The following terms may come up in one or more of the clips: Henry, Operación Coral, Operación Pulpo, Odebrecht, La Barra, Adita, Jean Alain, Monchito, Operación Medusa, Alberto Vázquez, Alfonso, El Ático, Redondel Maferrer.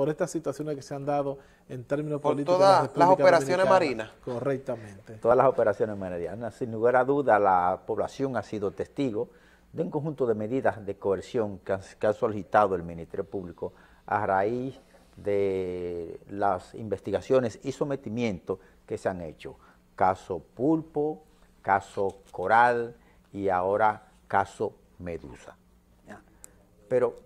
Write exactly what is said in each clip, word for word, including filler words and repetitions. por estas situaciones que se han dado en términos por políticos. Todas la las operaciones marinas. Correctamente. Todas las operaciones marinas. Sin lugar a duda, la población ha sido testigo de un conjunto de medidas de coerción que, que ha solicitado el Ministerio Público a raíz de las investigaciones y sometimientos que se han hecho. Caso Pulpo, caso Coral y ahora caso Medusa. Pero,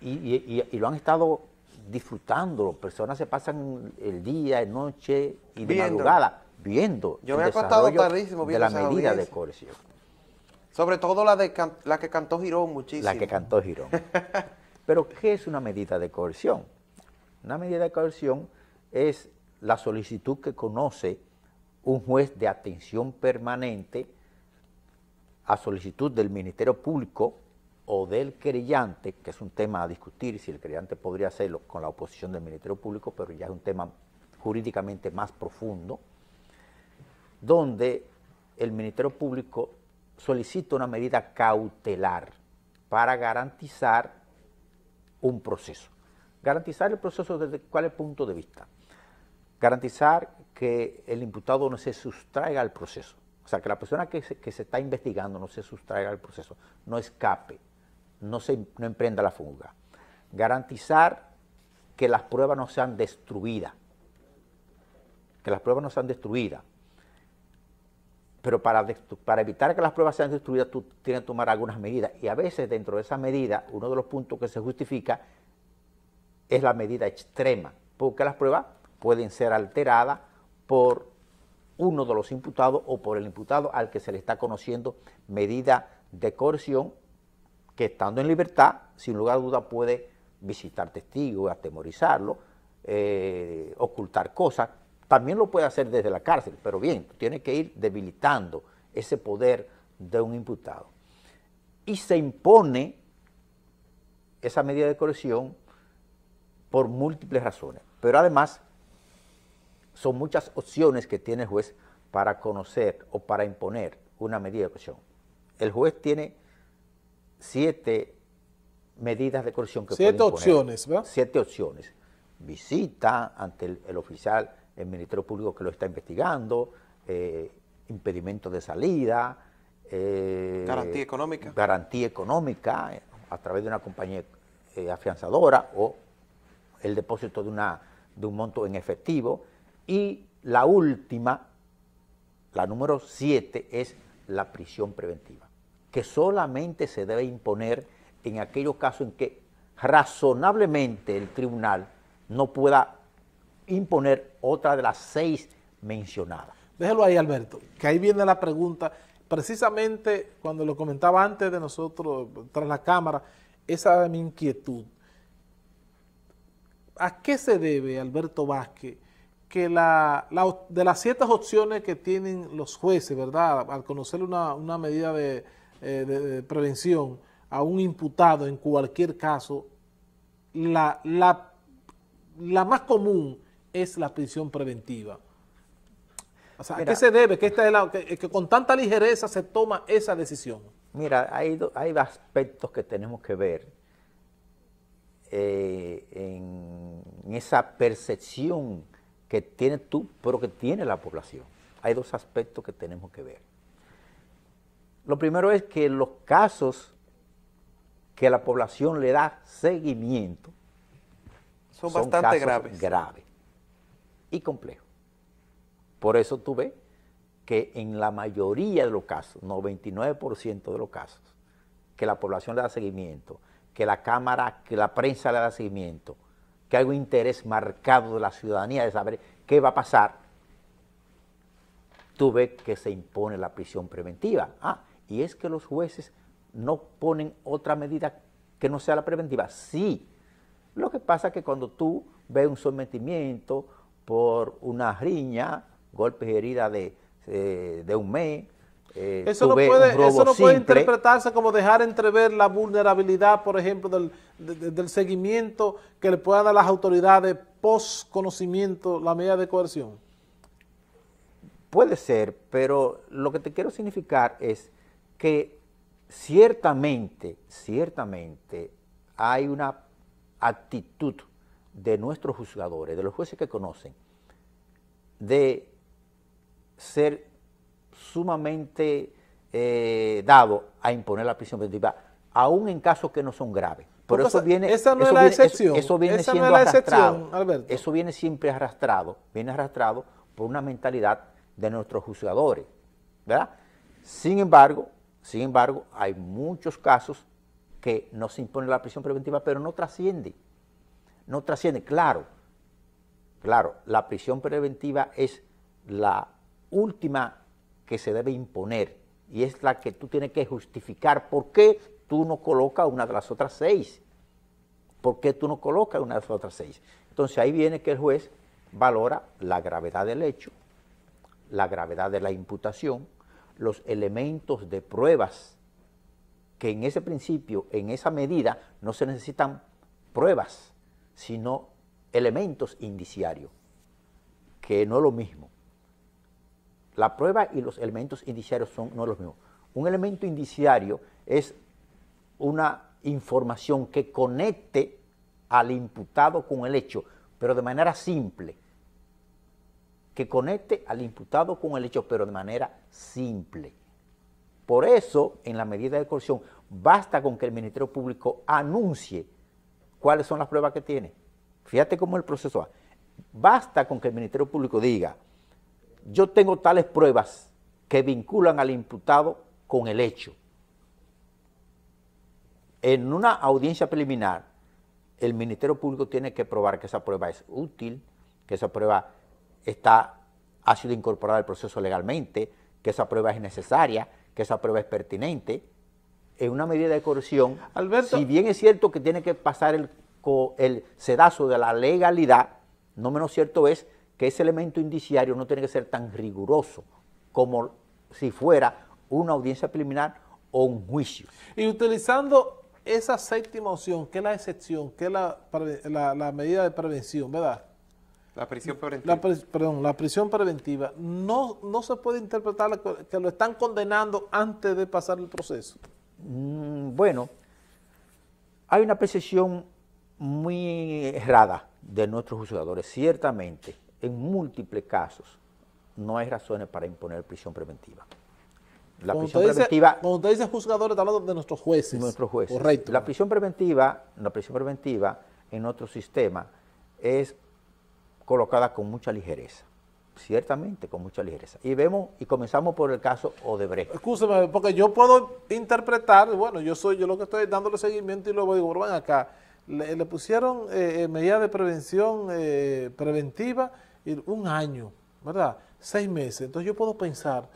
y, y, y lo han estado disfrutando, personas se pasan el día, noche y de viendo. madrugada viendo Yo me el he desarrollo tardísimo viendo de la medida audiencia. de coerción. Sobre todo la, de can, la que cantó Girón muchísimo. La que cantó Girón. Pero, ¿qué es una medida de coerción? Una medida de coerción es la solicitud que conoce un juez de atención permanente a solicitud del Ministerio Público o del querellante, que es un tema a discutir si el querellante podría hacerlo con la oposición del Ministerio Público, pero ya es un tema jurídicamente más profundo, donde el Ministerio Público solicita una medida cautelar para garantizar un proceso. Garantizar el proceso desde cuál es el punto de vista. Garantizar que el imputado no se sustraiga al proceso. O sea, que la persona que se, que se está investigando no se sustraiga al proceso, no escape, no, se, no emprenda la fuga. Garantizar que las pruebas no sean destruidas, que las pruebas no sean destruidas. Pero para, para evitar que las pruebas sean destruidas, tú tienes que tomar algunas medidas. Y a veces dentro de esas medidas, uno de los puntos que se justifica es la medida extrema, porque las pruebas pueden ser alteradas por uno de los imputados o por el imputado al que se le está conociendo medida de coerción, que estando en libertad, sin lugar a duda puede visitar testigos, atemorizarlo, eh, ocultar cosas. También lo puede hacer desde la cárcel, pero bien, tiene que ir debilitando ese poder de un imputado. Y se impone esa medida de coerción por múltiples razones, pero además son muchas opciones que tiene el juez para conocer o para imponer una medida de coerción. El juez tiene siete medidas de coerción que puede imponer. Siete opciones, ¿verdad? Siete opciones. Visita ante el, el oficial, el Ministerio Público que lo está investigando, eh, impedimento de salida. Eh, garantía económica. Garantía económica eh, a través de una compañía eh, afianzadora o el depósito de, una, de un monto en efectivo. Y la última, la número siete, es la prisión preventiva, que solamente se debe imponer en aquellos casos en que razonablemente el tribunal no pueda imponer otra de las seis mencionadas. Déjelo ahí, Alberto, que ahí viene la pregunta. Precisamente cuando lo comentaba antes de nosotros, tras la cámara, esa era mi inquietud. ¿A qué se debe, Alberto Vázquez, que la, la, de las ciertas opciones que tienen los jueces, ¿verdad?, al conocer una, una medida de, eh, de, de prevención a un imputado en cualquier caso, la, la, la más común es la prisión preventiva? O sea, mira, ¿a qué se debe que, esta es la, que, que con tanta ligereza se toma esa decisión? Mira, hay, hay aspectos que tenemos que ver eh, en, en esa percepción que tiene tú, pero que tiene la población. Hay dos aspectos que tenemos que ver. Lo primero es que los casos que la población le da seguimiento son, son bastante graves. graves y complejos. Por eso tú ves que en la mayoría de los casos, noventa y nueve por ciento de los casos, que la población le da seguimiento, que la Cámara, que la prensa le da seguimiento, que hay un interés marcado de la ciudadanía de saber qué va a pasar, tú ves que se impone la prisión preventiva. Ah, y es que los jueces no ponen otra medida que no sea la preventiva. Sí, lo que pasa es que cuando tú ves un sometimiento por una riña, golpes y heridas de, eh, de un mes, Eh, eso no, puede, eso no puede interpretarse como dejar entrever la vulnerabilidad, por ejemplo, del, de, del seguimiento que le puedan dar las autoridades post conocimiento la medida de coerción. Puede ser, pero lo que te quiero significar es que ciertamente, ciertamente hay una actitud de nuestros juzgadores, de los jueces que conocen, de ser sumamente eh, dado a imponer la prisión preventiva, aún en casos que no son graves. Por eso viene, esa no es la excepción. Eso viene siendo arrastrado. Eso viene siempre arrastrado, viene arrastrado por una mentalidad de nuestros juzgadores, ¿verdad? Sin embargo, sin embargo, hay muchos casos que no se impone la prisión preventiva, pero no trasciende, no trasciende. Claro, claro, la prisión preventiva es la última que se debe imponer y es la que tú tienes que justificar por qué tú no colocas una de las otras seis, por qué tú no colocas una de las otras seis. Entonces ahí viene que el juez valora la gravedad del hecho, la gravedad de la imputación, los elementos de pruebas, que en ese principio, en esa medida, no se necesitan pruebas, sino elementos indiciarios, que no es lo mismo. La prueba y los elementos indiciarios son no es lo mismo. Un elemento indiciario es una información que conecte al imputado con el hecho, pero de manera simple, que conecte al imputado con el hecho, pero de manera simple. Por eso, en la medida de coerción, basta con que el Ministerio Público anuncie cuáles son las pruebas que tiene. Fíjate cómo es el proceso va. Basta con que el Ministerio Público diga, yo tengo tales pruebas que vinculan al imputado con el hecho. En una audiencia preliminar, el Ministerio Público tiene que probar que esa prueba es útil, que esa prueba está, ha sido incorporada al proceso legalmente, que esa prueba es necesaria, que esa prueba es pertinente. En una medida de coerción, Alberto, si bien es cierto que tiene que pasar el, el sedazo de la legalidad, no menos cierto es que ese elemento indiciario no tiene que ser tan riguroso como si fuera una audiencia preliminar o un juicio. Y utilizando esa séptima opción, que es la excepción, que es la, la, la medida de prevención, ¿verdad? La prisión preventiva. La pre, perdón, la prisión preventiva. No, no se puede interpretar que lo están condenando antes de pasar el proceso. Mm, bueno, hay una percepción muy errada de nuestros juzgadores. Ciertamente, en múltiples casos, no hay razones para imponer prisión preventiva. La cuando prisión dice, preventiva... Cuando usted dice juzgadores, está hablando de nuestros jueces. Nuestros jueces. Correcto. La prisión preventiva, la prisión preventiva en nuestro sistema es colocada con mucha ligereza, ciertamente con mucha ligereza. Y vemos y comenzamos por el caso Odebrecht. Escúcheme, porque yo puedo interpretar, bueno, yo soy yo lo que estoy dándole seguimiento y luego digo, van acá, le, le pusieron eh, medidas de prevención eh, preventiva y un año, ¿verdad? Seis meses. Entonces yo puedo pensar,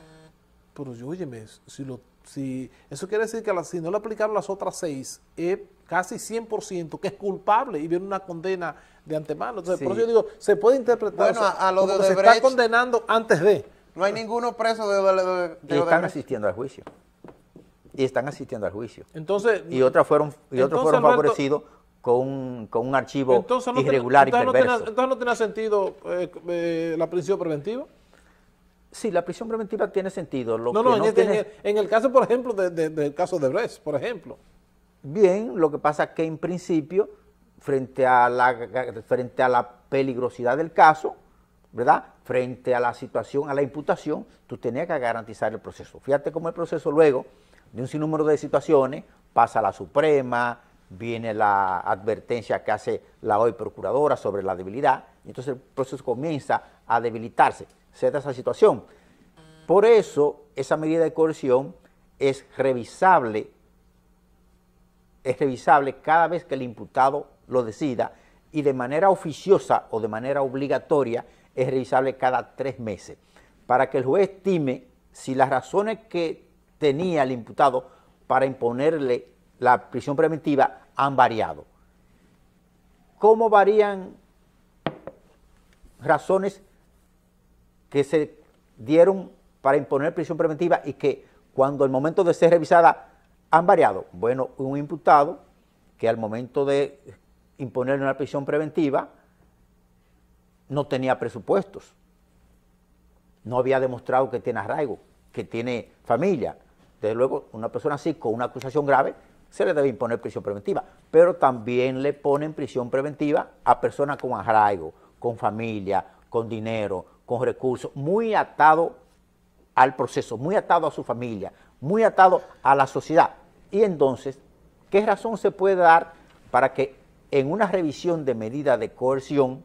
pero yo, óyeme, si lo, si, eso quiere decir que la, si no le aplicaron las otras seis, eh, casi cien por ciento que es culpable y viene una condena de antemano. Entonces, sí, por eso yo digo, se puede interpretar bueno, o sea, a lo como de que Odebrecht, se está condenando antes de. No hay ninguno preso de, de, de, de Odebrecht. Y están asistiendo al juicio. Y están asistiendo al juicio. Entonces, y otras fueron, y otros fueron favorecidos con, con un archivo entonces no irregular ten, entonces y perverso. No ten, entonces no tiene sentido eh, eh, la prisión preventiva. Sí, la prisión preventiva tiene sentido. Lo no, que no, no en, tiene... el, en el caso, por ejemplo, de, de, del caso de Odebrecht, por ejemplo. Bien, lo que pasa es que en principio, frente a la, frente a la peligrosidad del caso, ¿verdad? Frente a la situación, a la imputación, tú tenías que garantizar el proceso. Fíjate cómo el proceso luego, de un sinnúmero de situaciones, pasa a la Suprema, viene la advertencia que hace la hoy procuradora sobre la debilidad, y entonces el proceso comienza a debilitarse, se da esa situación. Por eso, esa medida de coerción es revisable, es revisable cada vez que el imputado lo decida y de manera oficiosa o de manera obligatoria es revisable cada tres meses para que el juez estime si las razones que tenía el imputado para imponerle la prisión preventiva han variado. ¿Cómo varían razones que se dieron para imponer prisión preventiva y que cuando el momento de ser revisada han variado? Bueno, un imputado que al momento de imponer una prisión preventiva no tenía presupuestos, no había demostrado que tiene arraigo, que tiene familia. Desde luego, una persona así con una acusación grave se le debe imponer prisión preventiva, pero también le ponen prisión preventiva a personas con arraigo, con familia, con dinero, con recursos, muy atado al proceso, muy atado a su familia, muy atado a la sociedad. Y entonces, ¿qué razón se puede dar para que en una revisión de medida de coerción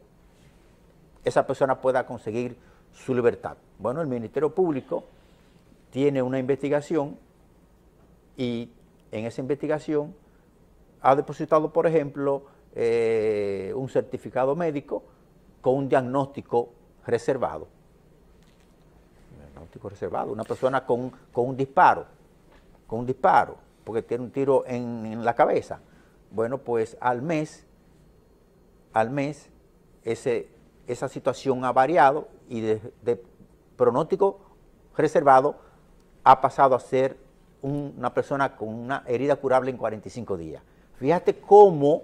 esa persona pueda conseguir su libertad? Bueno, el Ministerio Público tiene una investigación y en esa investigación ha depositado, por ejemplo, eh, un certificado médico con un diagnóstico reservado. Diagnóstico reservado, una persona con, con un disparo, con un disparo, porque tiene un tiro en, en la cabeza. Bueno, pues al mes, al mes, ese, esa situación ha variado y de, de pronóstico reservado ha pasado a ser un, una persona con una herida curable en cuarenta y cinco días. Fíjate cómo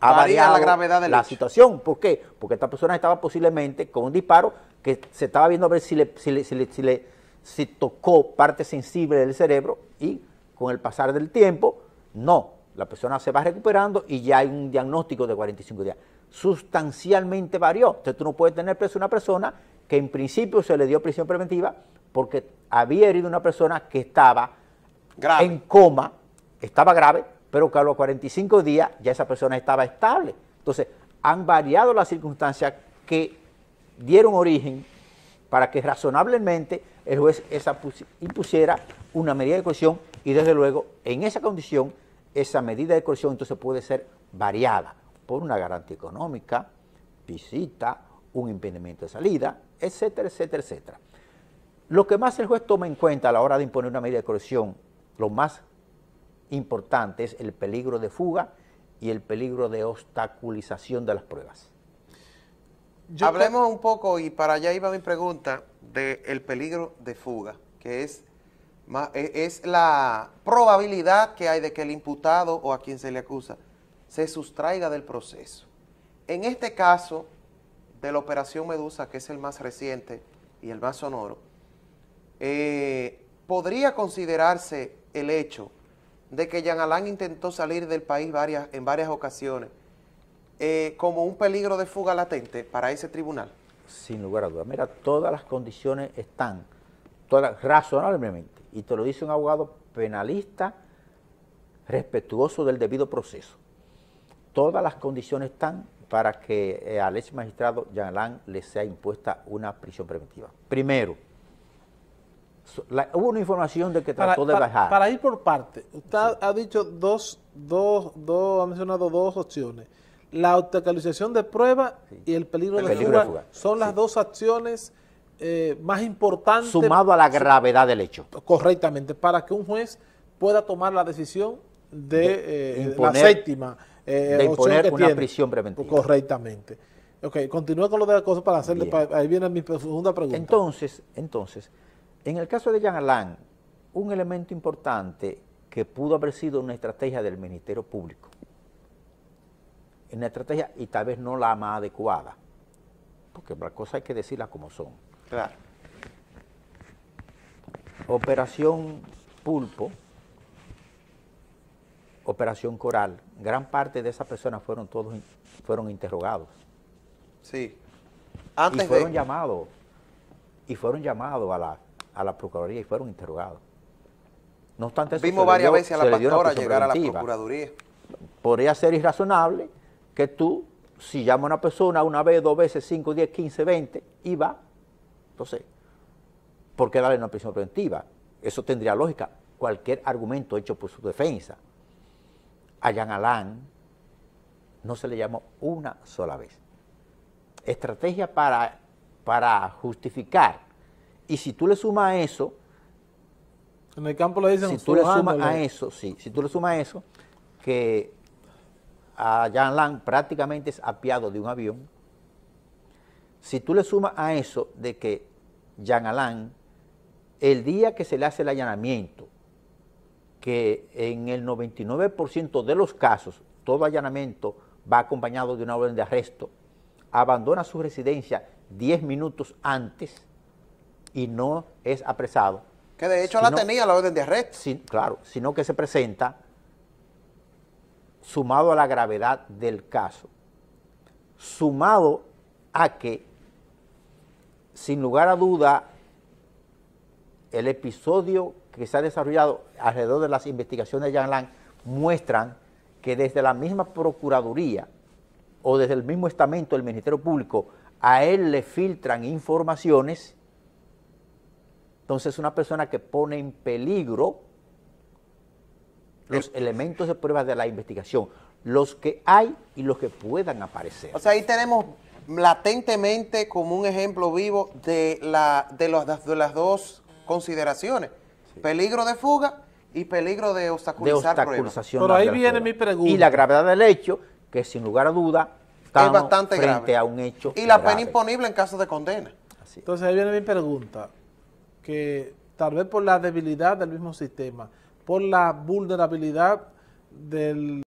ha Varía variado la, gravedad de la situación. ¿Por qué? Porque esta persona estaba posiblemente con un disparo que se estaba viendo a ver si le, si le, si le, si le si tocó parte sensible del cerebro y con el pasar del tiempo, no. La persona se va recuperando y ya hay un diagnóstico de cuarenta y cinco días. Sustancialmente varió. Entonces tú no puedes tener preso a una persona que en principio se le dio prisión preventiva porque había herido a una persona que estaba grave. En coma, estaba grave, pero que a los cuarenta y cinco días ya esa persona estaba estable. Entonces han variado las circunstancias que dieron origen para que razonablemente el juez esa impusiera una medida de coerción y desde luego en esa condición esa medida de coerción entonces puede ser variada por una garantía económica, visita, un impedimento de salida, etcétera, etcétera, etcétera. Lo que más el juez toma en cuenta a la hora de imponer una medida de coerción, lo más importante es el peligro de fuga y el peligro de obstaculización de las pruebas. Yo Hablemos que... un poco, y para allá iba mi pregunta, del peligro de fuga, que es... es la probabilidad que hay de que el imputado o a quien se le acusa se sustraiga del proceso. En este caso de la Operación Medusa, que es el más reciente y el más sonoro, eh, podría considerarse el hecho de que Jean Alain intentó salir del país varias, en varias ocasiones eh, como un peligro de fuga latente para ese tribunal. Sin lugar a dudas. Mira, todas las condiciones están todas, razonablemente. Y te lo dice un abogado penalista respetuoso del debido proceso. Todas las condiciones están para que eh, al ex magistrado Jean Alain le sea impuesta una prisión preventiva. Primero, so, la, hubo una información de que trató para, de para, bajar. Para ir por parte, usted sí. ha dicho dos, dos, dos, ha mencionado dos opciones. La obstaculización de prueba sí. y el peligro, el de, peligro fuga de fuga son las sí. dos acciones Eh, más importante, sumado a la gravedad del hecho, correctamente, para que un juez pueda tomar la decisión de, de eh, imponer, la séptima eh, de imponer una tiene. prisión preventiva, correctamente. Ok, continúa con lo de la cosa para hacerle, para, ahí viene mi segunda pregunta. Entonces, entonces, en el caso de Jean Alain, un elemento importante que pudo haber sido una estrategia del Ministerio Público, una estrategia y tal vez no la más adecuada, porque las cosas hay que decirlas como son. Claro. Operación Pulpo, Operación Coral, gran parte de esas personas fueron todos fueron interrogados. Sí. Antes y fueron de... llamados y fueron llamados a la a la Procuraduría y fueron interrogados. No obstante, eso, vimos varias dio, veces a la pastora llegar a la Procuraduría. Podría ser irrazonable que tú, si llama a una persona una vez, dos veces, cinco, diez, quince, veinte, y va. Entonces, ¿por qué darle una prisión preventiva? Eso tendría lógica. Cualquier argumento hecho por su defensa. A Jean Alain no se le llamó una sola vez. Estrategia para, para justificar. Y si tú le sumas a eso... En el campo le dicen... Si tú le sumas a eso, sí. Si tú le sumas a eso, que a Jean Alain prácticamente es apiado de un avión. Si tú le sumas a eso de que Jean Alain, el día que se le hace el allanamiento, que en el noventa y nueve por ciento de los casos, todo allanamiento va acompañado de una orden de arresto, abandona su residencia diez minutos antes y no es apresado. Que de hecho sino, la tenía la orden de arresto. Sin, claro, sino que se presenta sumado a la gravedad del caso, sumado a que, sin lugar a duda, el episodio que se ha desarrollado alrededor de las investigaciones de Jean Alain muestran que desde la misma Procuraduría o desde el mismo estamento del Ministerio Público a él le filtran informaciones. Entonces, una persona que pone en peligro los elementos de prueba de la investigación, los que hay y los que puedan aparecer. O sea, ahí tenemos latentemente como un ejemplo vivo de, la, de, los, de las dos consideraciones, sí. Peligro de fuga y peligro de obstaculizar de obstaculización pruebas. Pero ahí viene mi pregunta. Y la gravedad del hecho, que sin lugar a duda es bastante frente grave. A un hecho y la grave. Pena imponible en caso de condena. Así. Entonces ahí viene mi pregunta, que tal vez por la debilidad del mismo sistema, por la vulnerabilidad del...